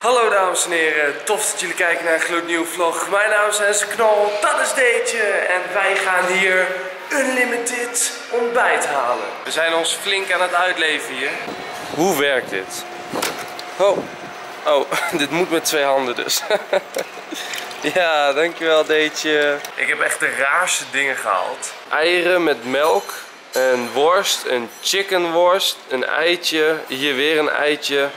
Hallo dames en heren, tof dat jullie kijken naar een gloednieuwe vlog. Mijn naam is Enzo Knol, dat is Deetje en wij gaan hier unlimited ontbijt halen. We zijn ons flink aan het uitleven hier. Hoe werkt dit? Oh, dit moet met twee handen dus. Ja, dankjewel Deetje. Ik heb echt de raarste dingen gehaald. Eieren met melk, een worst, een chickenworst, een eitje, hier weer een eitje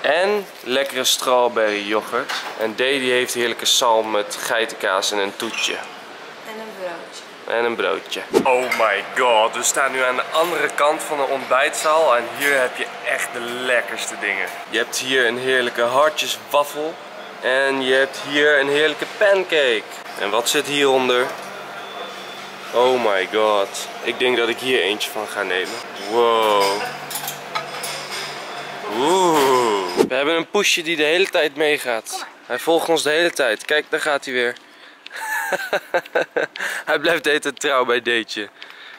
en lekkere strawberry yoghurt. En Davey heeft heerlijke salm met geitenkaas en een toetje. En een broodje. Oh my god, we staan nu aan de andere kant van de ontbijtzaal en hier heb je echt de lekkerste dingen. Je hebt hier een heerlijke hartjeswaffel. En je hebt hier een heerlijke pancake. En wat zit hieronder? Oh my god. Ik denk dat ik hier eentje van ga nemen. Wow. Oeh. We hebben een poesje die de hele tijd meegaat. Hij volgt ons de hele tijd. Kijk, daar gaat hij weer. Hij blijft de hele tijd trouw bij Deetje.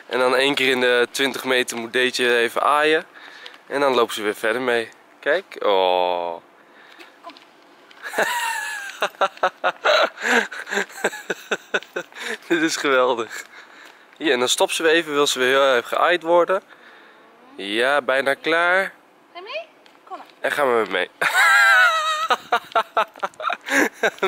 En dan één keer in de 20 meter moet Deetje even aaien. En dan lopen ze weer verder mee. Kijk. Oh. Dit is geweldig. Hier, en dan stopt ze weer even, wil ze weer heel even geaaid worden. Ja, bijna klaar. Ga je mee? Kom maar. En gaan we mee.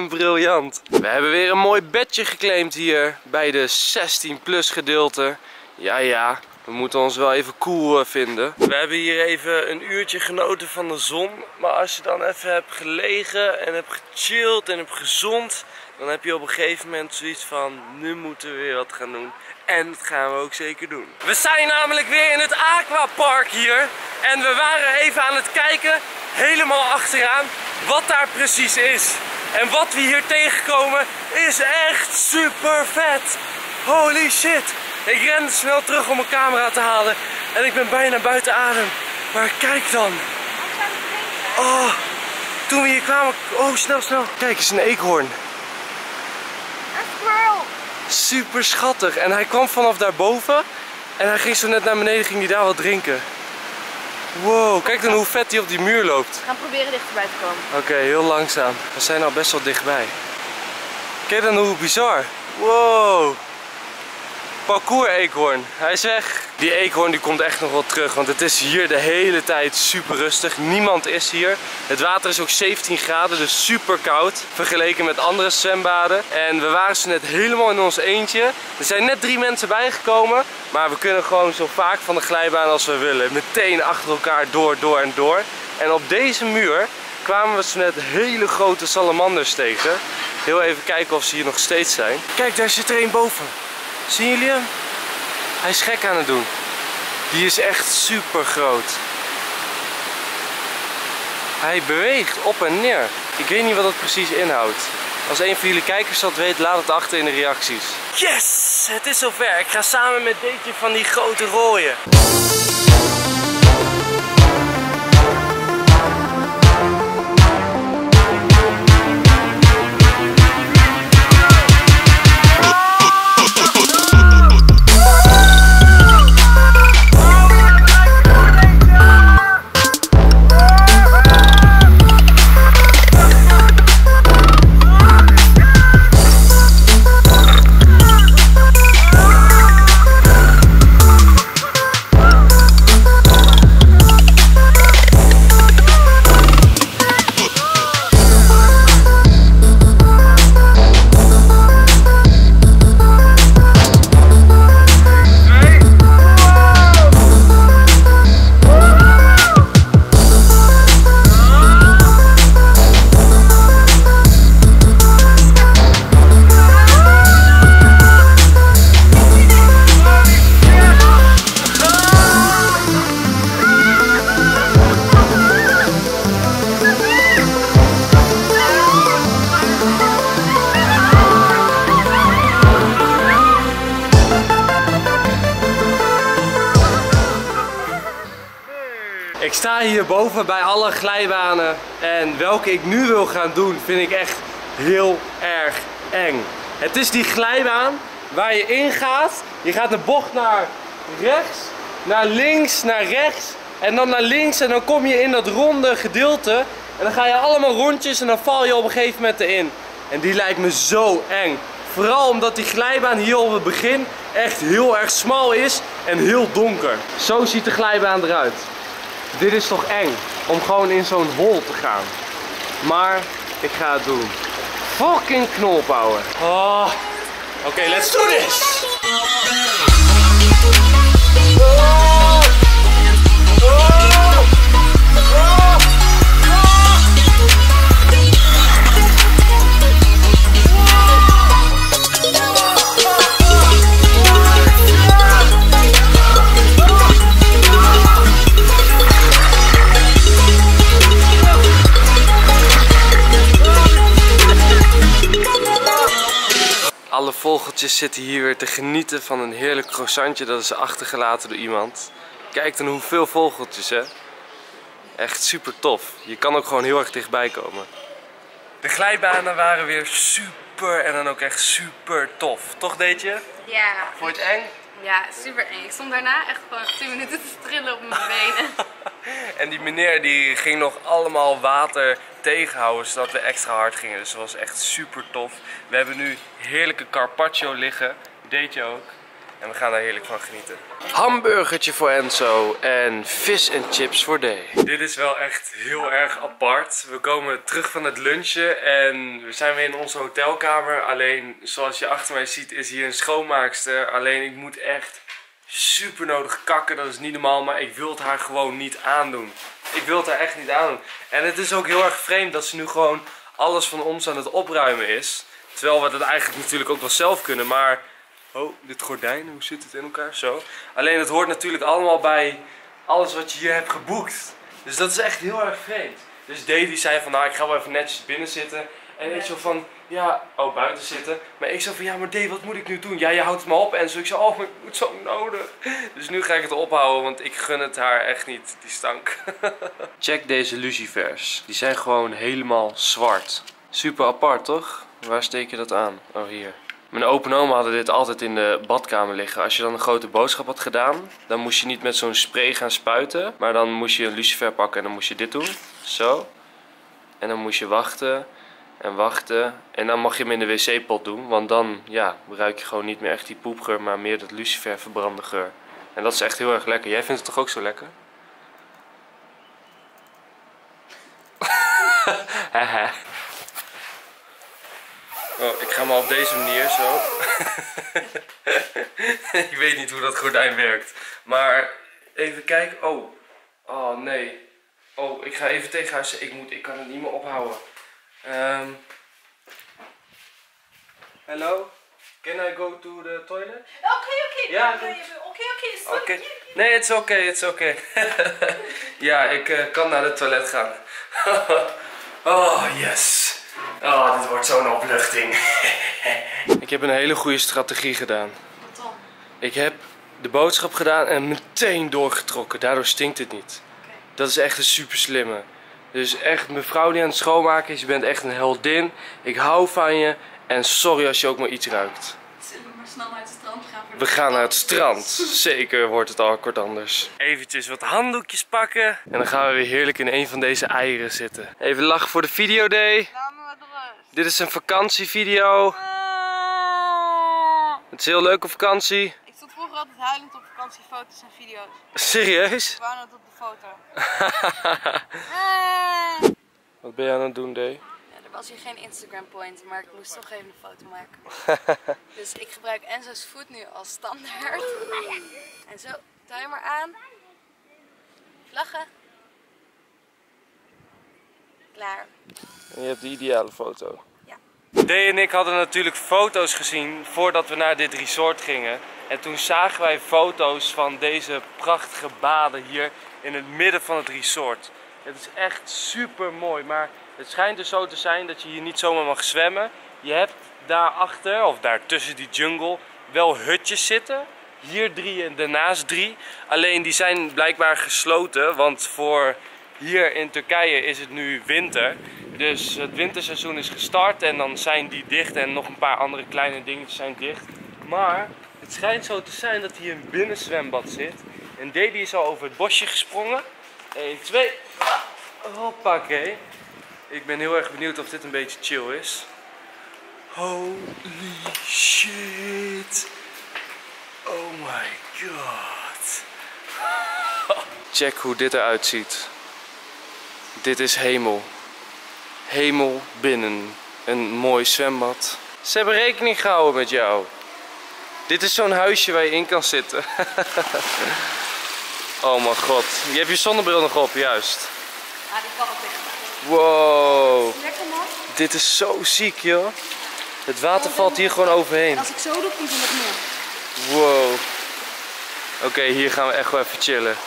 Briljant. We hebben weer een mooi bedje geclaimd hier bij de 16 plus gedeelte. Ja. We moeten ons wel even cool vinden. We hebben hier even een uurtje genoten van de zon. Maar als je dan even hebt gelegen en hebt gechilled en hebt gezond, dan heb je op een gegeven moment zoiets van, nu moeten we weer wat gaan doen. En dat gaan we ook zeker doen. We zijn namelijk weer in het aquapark hier. En we waren even aan het kijken, helemaal achteraan, wat daar precies is. En wat we hier tegenkomen is echt super vet. Holy shit. Ik ren snel terug om mijn camera te halen en ik ben bijna buiten adem. Maar kijk dan. Oh, toen we hier kwamen... Oh, snel. Kijk, eens een eekhoorn. Een squirrel. Super schattig. En hij kwam vanaf daarboven en hij ging zo net naar beneden, ging hij daar wat drinken. Wow, kijk dan hoe vet hij op die muur loopt. We gaan proberen dichterbij te komen. Oké, heel langzaam. We zijn al best wel dichtbij. Kijk dan hoe bizar. Wow. Parcours eekhoorn, hij is weg. Die eekhoorn die komt echt nog wel terug, want het is hier de hele tijd super rustig. Niemand is hier. Het water is ook 17 graden, dus super koud vergeleken met andere zwembaden. En we waren zo net helemaal in ons eentje. Er zijn net 3 mensen bijgekomen, maar we kunnen gewoon zo vaak van de glijbaan als we willen. Meteen achter elkaar door. En op deze muur kwamen we zo net hele grote salamanders tegen. Heel even kijken of ze hier nog steeds zijn. Kijk, daar zit er een boven. Zien jullie hem? Hij is gek aan het doen. Die is echt super groot. Hij beweegt op en neer. Ik weet niet wat dat precies inhoudt. Als een van jullie kijkers dat weet, laat het achter in de reacties. Yes! Het is zover. Ik ga samen met Deetje van die grote rooien. Ik sta hierboven bij alle glijbanen en welke ik nu wil gaan doen vind ik echt heel erg eng. Het is die glijbaan waar je ingaat, je gaat de bocht naar rechts, naar links, naar rechts en dan naar links en dan kom je in dat ronde gedeelte en dan ga je allemaal rondjes en dan val je op een gegeven moment erin. En die lijkt me zo eng. Vooral omdat die glijbaan hier op het begin echt heel erg smal is en heel donker. Zo ziet de glijbaan eruit. Dit is toch eng om gewoon in zo'n hol te gaan. Maar ik ga het doen. Fucking knolpower. Oh. Oké, let's do this! Oh. Oh. Oh. Alle vogeltjes zitten hier weer te genieten van een heerlijk croissantje dat is achtergelaten door iemand. Kijk dan hoeveel vogeltjes, hè. Echt super tof. Je kan ook gewoon heel erg dichtbij komen. De glijbanen waren weer super en dan ook echt super tof. Toch, Deetje? Ja. Vond je het eng? Ja, super eng. Ik stond daarna echt gewoon 10 minuten te trillen op mijn benen. En die meneer die ging nog allemaal water tegenhouden zodat we extra hard gingen. Dus dat was echt super tof. We hebben nu heerlijke carpaccio liggen. Deetje ook. En we gaan daar heerlijk van genieten. Hamburgertje voor Enzo en vis en chips voor Day. Dit is wel echt heel erg apart. We komen terug van het lunchen en we zijn weer in onze hotelkamer. Alleen zoals je achter mij ziet is hier een schoonmaakster. Alleen ik moet echt super nodig kakken. Dat is niet normaal, maar ik wil het haar gewoon niet aandoen. Ik wil het haar echt niet aandoen. En het is ook heel erg vreemd dat ze nu gewoon alles van ons aan het opruimen is. Terwijl we dat eigenlijk natuurlijk ook wel zelf kunnen, maar... Oh, dit gordijn, hoe zit het in elkaar? Zo. Alleen het hoort natuurlijk allemaal bij alles wat je hier hebt geboekt. Dus dat is echt heel erg vreemd. Dus Davey zei van, nou ik ga wel even netjes binnen zitten. En ik zo van, ja, oh buiten zitten. Maar ik zo van, ja maar Davey, wat moet ik nu doen? Ja, je houdt me op. En zo, ik zo, oh maar ik moet zo nodig. Dus nu ga ik het ophouden, want ik gun het haar echt niet, die stank. Check deze lucifers. Die zijn gewoon helemaal zwart. Super apart toch? Waar steek je dat aan? Oh hier. Mijn opa en oma hadden dit altijd in de badkamer liggen. Als je dan een grote boodschap had gedaan, dan moest je niet met zo'n spray gaan spuiten. Maar dan moest je een lucifer pakken en dan moest je dit doen. Zo. En dan moest je wachten en wachten. En dan mag je hem in de wc-pot doen. Want dan, ja, ruik je gewoon niet meer echt die poepgeur, maar meer dat lucifer verbrande geur. En dat is echt heel erg lekker. Jij vindt het toch ook zo lekker? Haha. Oh, ik ga maar op deze manier zo. Ik weet niet hoe dat gordijn werkt. Maar even kijken. Oh. Oh nee. Oh, ik ga even tegen haar zeggen. Ik kan het niet meer ophouden. Hello? Can I go to the toilet? Oké. Ja, oké. Nee, it's oké, it's oké. Ja, ik kan naar het toilet gaan. Oh, yes. Oh, dit wordt zo'n opluchting. Ik heb een hele goede strategie gedaan. Wat dan? Ik heb de boodschap gedaan en meteen doorgetrokken. Daardoor stinkt het niet. Okay. Dat is echt een super slimme. Dus echt, mevrouw die aan het schoonmaken is, je bent echt een heldin. Ik hou van je en sorry als je ook maar iets ruikt. Zullen we maar snel naar het strand gaan? We gaan naar het strand. Zeker wordt het awkward anders. Eventjes wat handdoekjes pakken. En dan gaan we weer heerlijk in een van deze eieren zitten. Even lachen voor de video day. Dit is een vakantievideo. Het is heel leuk op vakantie. Ik stond vroeger altijd huilend op vakantiefoto's en video's. Serieus? Ik wou net op de foto. Wat ben je aan het doen, Day? Ja, er was hier geen Instagram point, maar ik moest toch even een foto maken. Dus ik gebruik Enzo's voet nu als standaard. En zo, timer aan. Vlaggen. Klaar. En je hebt de ideale foto. Ja. Day en ik hadden natuurlijk foto's gezien voordat we naar dit resort gingen. En toen zagen wij foto's van deze prachtige baden hier in het midden van het resort. Het is echt super mooi, maar het schijnt dus zo te zijn dat je hier niet zomaar mag zwemmen. Je hebt daarachter, of daar tussen die jungle, wel hutjes zitten. Hier 3 en daarnaast 3. Alleen die zijn blijkbaar gesloten, want voor... Hier in Turkije is het nu winter, dus het winterseizoen is gestart en dan zijn die dicht en nog een paar andere kleine dingetjes zijn dicht. Maar het schijnt zo te zijn dat hier een binnenzwembad zit En Davey is al over het bosje gesprongen. 1, 2. Hoppakee. Ik ben heel erg benieuwd of dit een beetje chill is. Holy shit. Oh my god. Check hoe dit eruit ziet. Dit is hemel. Hemel binnen. Een mooi zwembad. Ze hebben rekening gehouden met jou. Dit is zo'n huisje waar je in kan zitten. Oh mijn god. Je hebt je zonnebril nog op, juist. Ja, die kwam op dicht. Wow. Lekker man. Dit is zo ziek, joh. Het water valt hier gewoon overheen. En als ik zo doe, komt het nog meer. Wow. Oké, hier gaan we echt wel even chillen.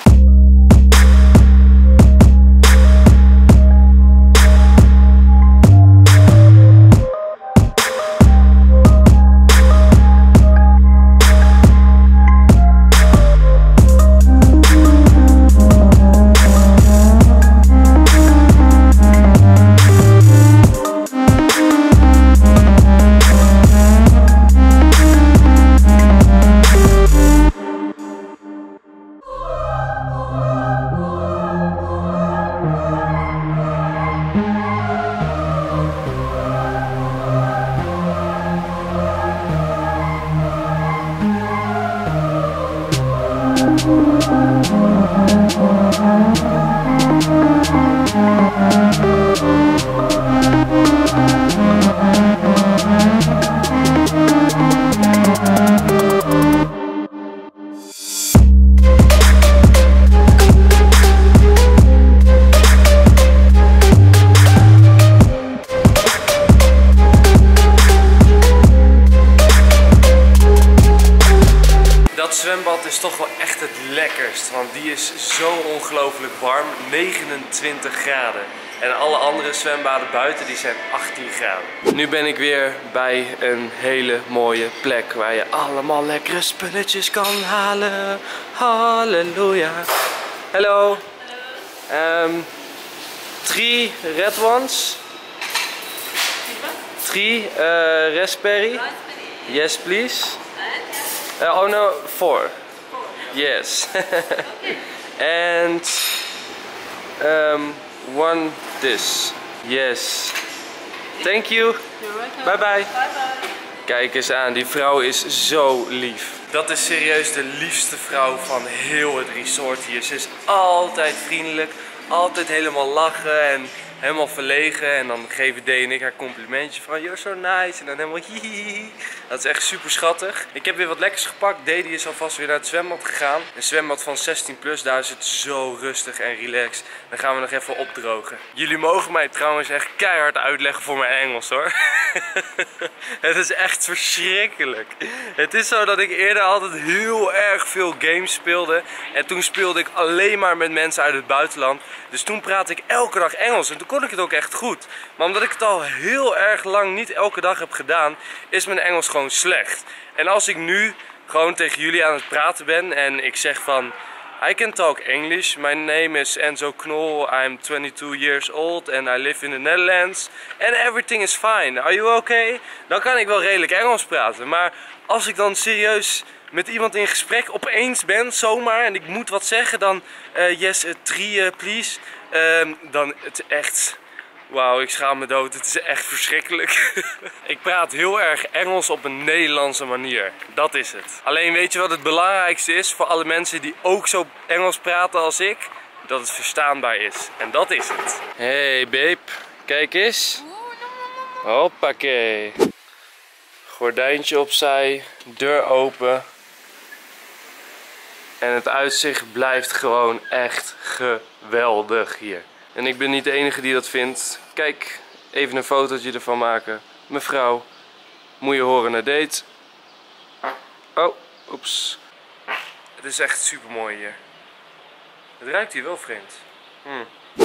Is toch wel echt het lekkerst, want die is zo ongelooflijk warm, 29 graden. En alle andere zwembaden buiten die zijn 18 graden. Nu ben ik weer bij een hele mooie plek waar je allemaal lekkere spulletjes kan halen. Halleluja. Hallo. 3 red ones. 3 raspberry. Yes please. Oh no, 4. Yes. And 1 this. Yes. Thank you. Bye bye. Kijk eens aan, die vrouw is zo lief. Dat is serieus de liefste vrouw van heel het resort hier. Ze is altijd vriendelijk, altijd helemaal lachen en helemaal verlegen. En dan geven Dee en ik haar complimentje van you're so nice. En dan helemaal hihihi. Dat is echt super schattig. Ik heb weer wat lekkers gepakt. Dee die is alvast weer naar het zwembad gegaan. Een zwembad van 16+, daar is het zo rustig en relaxed. Dan gaan we nog even opdrogen. Jullie mogen mij trouwens echt keihard uitleggen voor mijn Engels hoor. Het is echt verschrikkelijk. Het is zo dat ik eerder altijd heel erg veel games speelde. En toen speelde ik alleen maar met mensen uit het buitenland. Dus toen praatte ik elke dag Engels. En toen kon ik het ook echt goed. Maar omdat ik het al heel erg lang niet elke dag heb gedaan, is mijn Engels gewoon slecht. En als ik nu gewoon tegen jullie aan het praten ben en ik zeg van I can talk English. My name is Enzo Knol. I'm 22 years old and I live in the Netherlands. And everything is fine. Are you okay? Dan kan ik wel redelijk Engels praten. Maar als ik dan serieus met iemand in gesprek opeens ben, zomaar, en ik moet wat zeggen, dan yes, 3 please. Dan het echt... Wauw, ik schaam me dood. Het is echt verschrikkelijk. Ik praat heel erg Engels op een Nederlandse manier. Dat is het. Alleen weet je wat het belangrijkste is voor alle mensen die ook zo Engels praten als ik? Dat het verstaanbaar is. En dat is het. Hey babe, kijk eens. Hoppakee. Gordijntje opzij, deur open. En het uitzicht blijft gewoon echt geweldig hier. En ik ben niet de enige die dat vindt. Kijk, even een fotootje ervan maken. Mevrouw, moet je horen naar Deet. Oh, oeps. Het is echt super mooi hier. Het ruikt hier wel vreemd.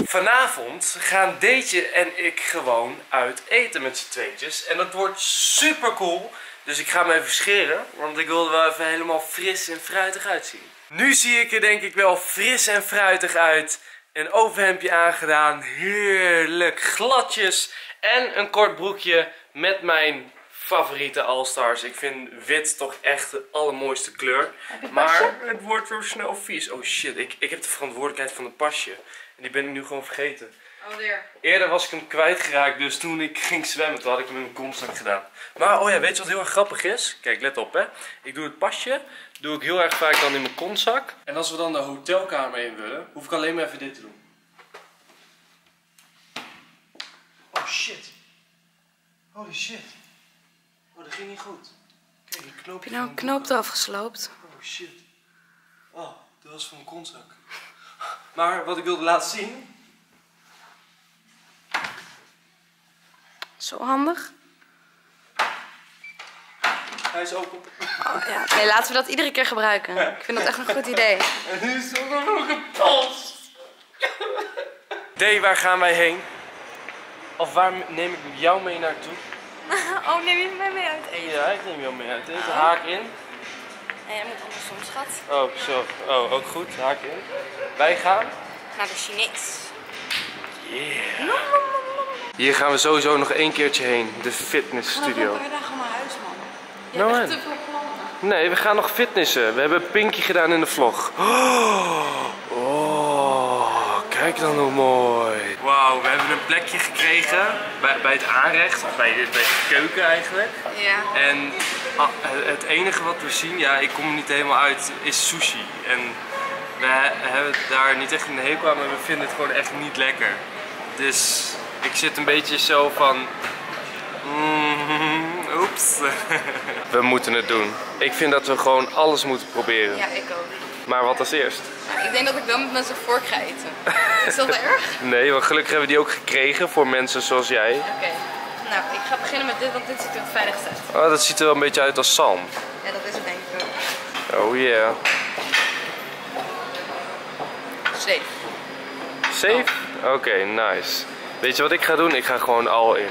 Vanavond gaan Deetje en ik gewoon uit eten met z'n tweetjes. En dat wordt super cool. Dus ik ga me even scheren, want ik wil er wel even helemaal fris en fruitig uitzien. Nu zie ik er denk ik wel fris en fruitig uit. Een overhemdje aangedaan, heerlijk gladjes en een kort broekje met mijn favoriete All-Stars. Ik vind wit toch echt de allermooiste kleur. Maar het wordt weer snel vies. Oh shit, ik heb de verantwoordelijkheid van het pasje. En die ben ik nu gewoon vergeten. Alweer. Eerder was ik hem kwijtgeraakt, dus toen ik ging zwemmen, toen had ik hem in mijn constant gedaan. Maar oh ja, weet je wat heel erg grappig is? Kijk, let op hè. Ik doe het pasje, doe ik heel erg vaak dan in mijn kontzak. En als we dan de hotelkamer in willen, hoef ik alleen maar even dit te doen. Oh shit. Holy shit. Oh, dat ging niet goed. Kijk, die knoop. Heb je nou een knoop eraf gesloopt? Oh shit. Oh, dat was van mijn kontzak. Maar wat ik wilde laten zien... Zo handig. Hij is open. Oh, ja. Nee, laten we dat iedere keer gebruiken. Ik vind dat echt een goed idee. En nu is het nog een post. Dee, waar gaan wij heen? Of waar neem ik jou mee naartoe? Oh, neem je mij mee uit eten? Ja, ik neem jou mee uit eten. Haak in. Nee, jij moet andersom, schat. Oh, zo. Oh, ook goed. Haak in. Wij gaan... naar de Chinees. Yeah. Hier gaan we sowieso nog één keertje heen. De fitnessstudio. Maar dan gaan we daar gewoon naar huis, man. Je hebt echt te veel plannen. Nee, we gaan nog fitnessen. We hebben Pinkie gedaan in de vlog. Oh, kijk dan hoe mooi. Wauw, we hebben een plekje gekregen bij het aanrecht, of bij de keuken eigenlijk. Ja. En het enige wat we zien, ja, ik kom er niet helemaal uit, is sushi. En we hebben daar niet echt een hekel aan, maar we vinden het gewoon echt niet lekker. Dus ik zit een beetje zo van... oeps. We moeten het doen. Ik vind dat we gewoon alles moeten proberen. Ja, ik ook. Maar wat als eerst? Ik denk dat ik wel met mensen vork ga eten. Is dat erg? Nee, want gelukkig hebben we die ook gekregen voor mensen zoals jij. Oké. Nou, ik ga beginnen met dit, want dit ziet er het veiligst uit. Oh, dat ziet er wel een beetje uit als zalm. Ja, dat is het denk ik wel. Oh yeah. Safe. Safe? Oh. Oké, nice. Weet je wat ik ga doen? Ik ga gewoon al in.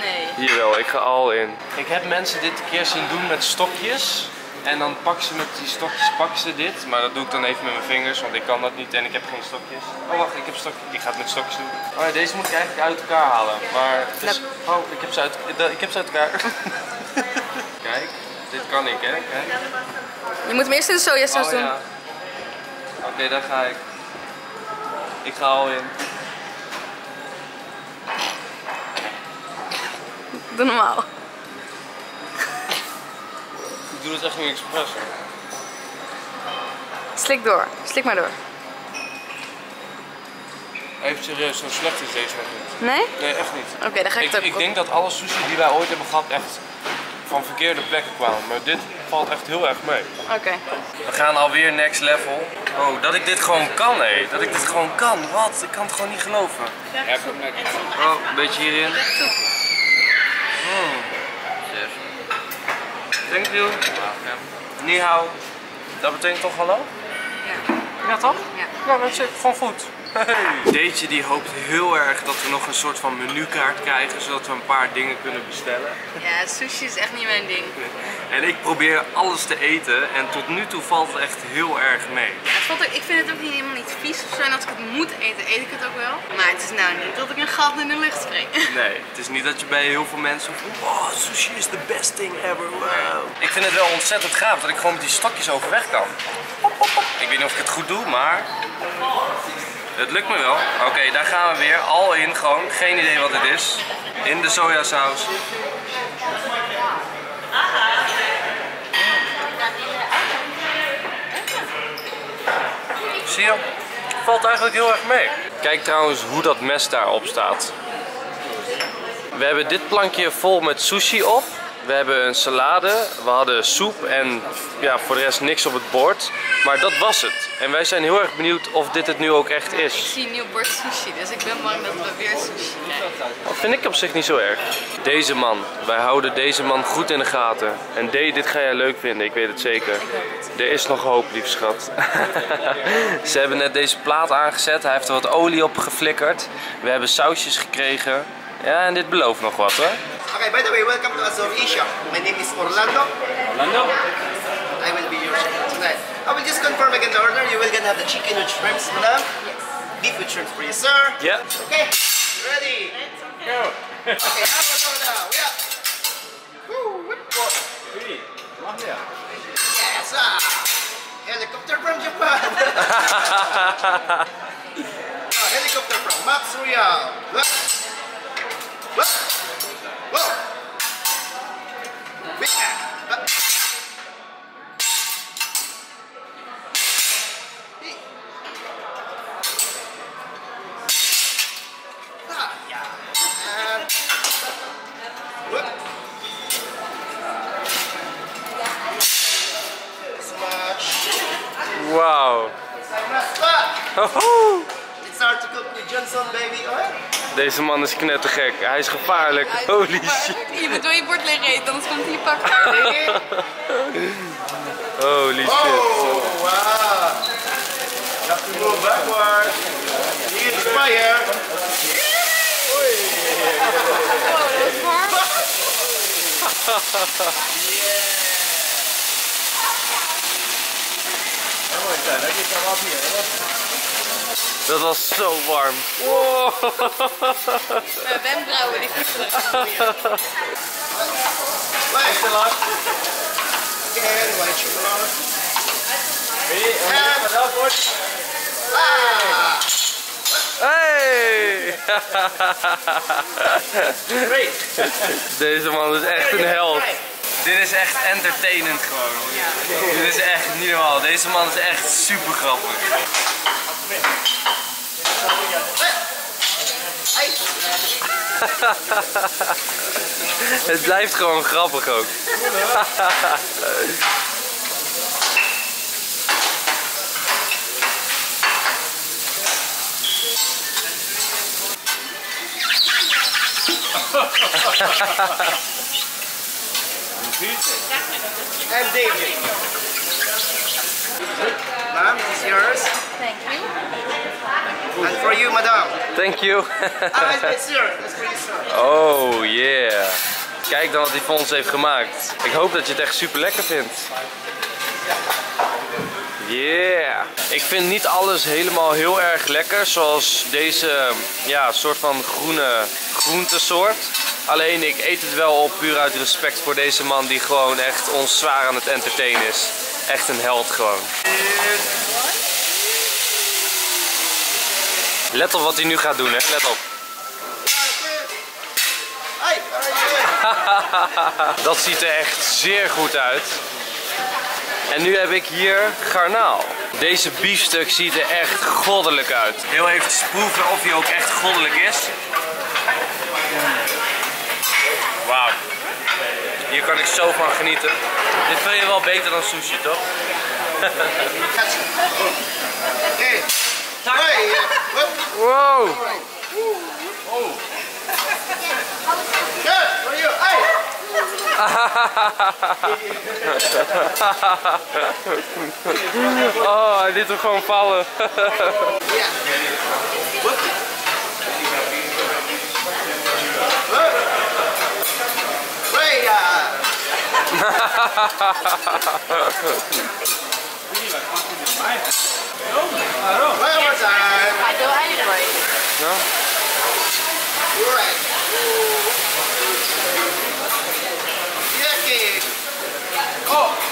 Nee. Jawel, ik ga al in. Ik heb mensen dit een keer zien doen met stokjes. En dan pakken ze met die stokjes dit, maar dat doe ik dan even met mijn vingers, want ik kan dat niet en ik heb geen stokjes. Oh wacht, ik heb stokjes. Ik ga het met stokjes doen. Oh ja, deze moet ik eigenlijk uit elkaar halen, maar het is... Oh, ik heb ze uit elkaar. Kijk, dit kan ik hè. Kijk. Je moet hem eerst in de sojasaus doen. Ja. Oké, daar ga ik. Ik ga al in. Doe normaal. Ik doe het echt niet expres. Slik door, slik maar door. Even serieus, zo slecht is deze nog niet. Nee? Nee, echt niet. Oké, dan ga ik het ook op. Ik denk dat alle sushi die wij ooit hebben gehad echt van verkeerde plekken kwamen. Maar dit valt echt heel erg mee. Oké. We gaan alweer next level. Oh, dat ik dit gewoon kan hé. Dat ik dit gewoon kan. Wat? Ik kan het gewoon niet geloven. Oh, een beetje hierin. Thank you. Ni hao. Dat betekent toch hallo? Ja. Ja toch? Ja. Ja, dat zit gewoon goed. Hey. Deetje die hoopt heel erg dat we nog een soort van menukaart krijgen, zodat we een paar dingen kunnen bestellen. Ja, sushi is echt niet mijn ding. En ik probeer alles te eten en tot nu toe valt het echt heel erg mee. Ja, ik vind het ook niet, helemaal niet vies of zo en als ik het moet eten, eet ik het ook wel. Maar het is nou niet dat ik een gat in de lucht spring. Nee, het is niet dat je bij heel veel mensen voelt, oh sushi is the best thing ever, wow. Ik vind het wel ontzettend gaaf dat ik gewoon met die stokjes overweg kan. Ik weet niet of ik het goed doe, maar... Het lukt me wel. Oké, daar gaan we weer. Al in gewoon. Geen idee wat het is. In de sojasaus. Zie je? Valt eigenlijk heel erg mee. Kijk trouwens hoe dat mes daarop staat. We hebben dit plankje vol met sushi op. We hebben een salade, we hadden soep en ja, voor de rest niks op het bord. Maar dat was het. En wij zijn heel erg benieuwd of dit het nu ook echt is. Ik zie een nieuw bord sushi, dus ik ben bang dat we weer sushi krijgen. Dat vind ik op zich niet zo erg. Deze man. Wij houden deze man goed in de gaten. En Dee, dit ga jij leuk vinden, ik weet het zeker. Er is nog hoop, lief schat. Ze hebben net deze plaat aangezet, hij heeft er wat olie op geflikkerd. We hebben sausjes gekregen. Ja, en dit belooft nog wat hoor. Okay, by the way, welcome to Azori shop. My name is Orlando. Orlando? I will be your chef tonight. I will just confirm again the order. You will gonna have the chicken with shrimps, madam. Yes. Beef with shrimps for you, sir. Yeah. Okay, ready? Let's go. Okay, up and down. We are. Woo. Helicopter from Matsuya. Wow. Hoho. It's hard to cook with Johnson, baby. Deze man is knettergek. Hij is gevaarlijk. Holy shit. Je moet door je bord leeg eten, anders komt hij pakken. Holy shit. Oh, wow. That's a little backward. He is fire. Oh, dat is warm. Yeah. Dat was zo warm. Wow. Mijn wenkbrauwen die voeten eruit. Hey! Deze man is echt een held. Dit is echt entertainend gewoon. Ja. Dit is echt niet normaal. Deze man is echt super grappig. Het blijft gewoon grappig ook. And Davey. Ma'am, it's yours. Thank you. And for you, madam. Thank you. Oh yeah. Kijk dan wat hij voor ons heeft gemaakt. Ik hoop dat je het echt super lekker vindt. Yeah. Ik vind niet alles helemaal heel erg lekker, zoals deze ja, soort van groene groentesoort. Alleen ik eet het wel op puur uit respect voor deze man die gewoon echt ons zwaar aan het entertainen is. Echt een held gewoon. Let op wat hij nu gaat doen, hè? Let op. Dat ziet er echt zeer goed uit. En nu heb ik hier garnaal. Deze biefstuk ziet er echt goddelijk uit. Heel even proeven of hij ook echt goddelijk is. Wauw. Hier kan ik zo van genieten. Dit vind je wel beter dan sushi, toch? Wow. Oh, hij liet hem gewoon vallen. I go anyway. No? Right.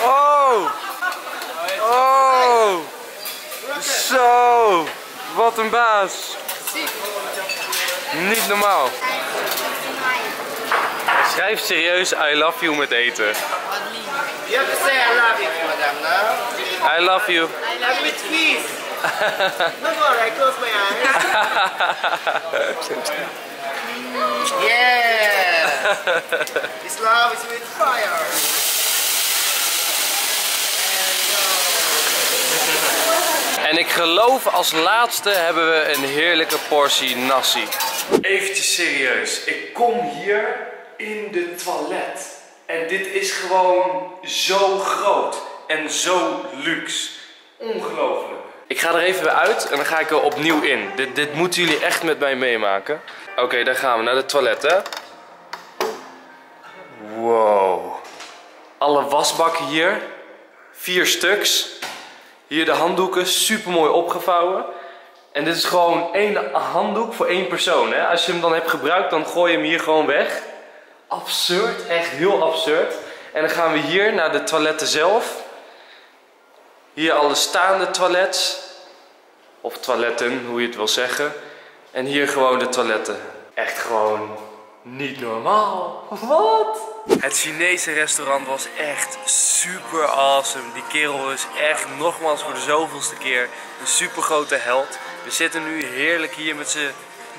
Oh! Oh! Zo! Wat een baas! Niet normaal. Hij schrijft serieus I love you met eten. You have to say I love you, madam, no? I love you. I love you, please. No more, I close my eyes. Yeah! This love is with fire. En ik geloof als laatste hebben we een heerlijke portie nasi. Eventjes serieus, ik kom hier in de toilet. En dit is gewoon zo groot en zo luxe. Ongelooflijk. Ik ga er even weer uit en dan ga ik er opnieuw in. Dit moeten jullie echt met mij meemaken. Oké, dan gaan we naar de toilet, hè. Wow. Alle wasbakken hier. 4 stuks. Hier de handdoeken, super mooi opgevouwen. En dit is gewoon één handdoek voor 1 persoon, hè. Als je hem dan hebt gebruikt, dan gooi je hem hier gewoon weg. Absurd, echt heel absurd. En dan gaan we hier naar de toiletten zelf. Hier alle staande toilets. Of toiletten, hoe je het wil zeggen. En hier gewoon de toiletten. Echt gewoon niet normaal. Wat? Het Chinese restaurant was echt super awesome. Die kerel is echt nogmaals voor de zoveelste keer een super grote held. We zitten nu heerlijk hier met z'n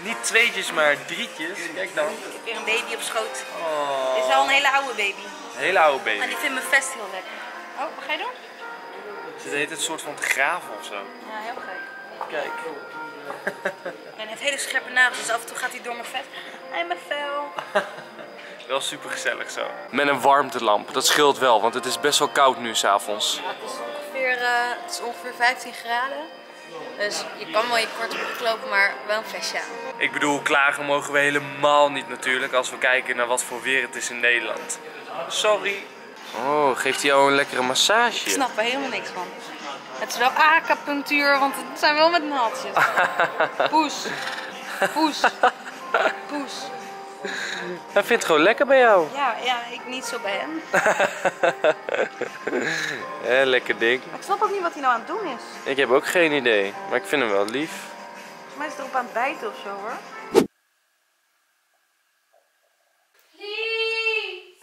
niet tweetjes, maar drietjes. Kijk dan. Ik heb weer een baby op schoot. Oh. Dit is al een hele oude baby. Een hele oude baby. Maar die vindt mijn vest heel lekker. Oh, wat ga je doen? Ze deed het soort van te graven of zo. Ja, heel gek. Kijk. En het hele scherpe nagels, dus af en toe gaat hij door mijn vet en mijn vel. Wel super gezellig zo. Met een warmtelamp, dat scheelt wel, want het is best wel koud nu s'avonds. Ja, het is ongeveer 15 graden. Dus je kan wel je kort oplopen, maar wel een flesje aan. Ik bedoel, klagen mogen we helemaal niet natuurlijk als we kijken naar wat voor weer het is in Nederland. Sorry. Oh, geeft hij jou een lekkere massage? Ik snap er helemaal niks van. Het is wel acupunctuur, want het zijn wel met naaltjes. Poes. Poes. Poes. Hij vindt het gewoon lekker bij jou. Ja, ik niet zo bij hem. Ja, lekker ding. Maar ik snap ook niet wat hij nou aan het doen is. Ik heb ook geen idee, maar ik vind hem wel lief. Volgens mij is het erop aan het bijten of zo hoor. 3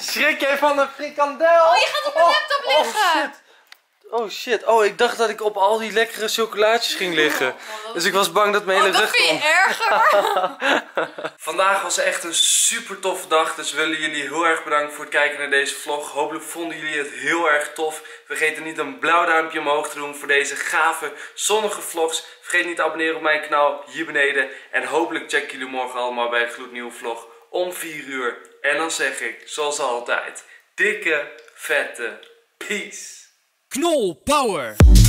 Schrik jij van een frikandel? Oh, je gaat op mijn laptop liggen. Oh shit. Oh, ik dacht dat ik op al die lekkere chocolaatjes ging liggen. Oh, dus ik was bang dat mijn hele rug kon. Dat vind je erger. Vandaag was echt een super toffe dag. Dus we willen jullie heel erg bedanken voor het kijken naar deze vlog. Hopelijk vonden jullie het heel erg tof. Vergeet niet een blauw duimpje omhoog te doen voor deze gave zonnige vlogs. Vergeet niet te abonneren op mijn kanaal hier beneden. En hopelijk checken jullie morgen allemaal bij een gloednieuwe vlog om 4 uur. En dan zeg ik, zoals altijd, dikke, vette peace. Knolpower.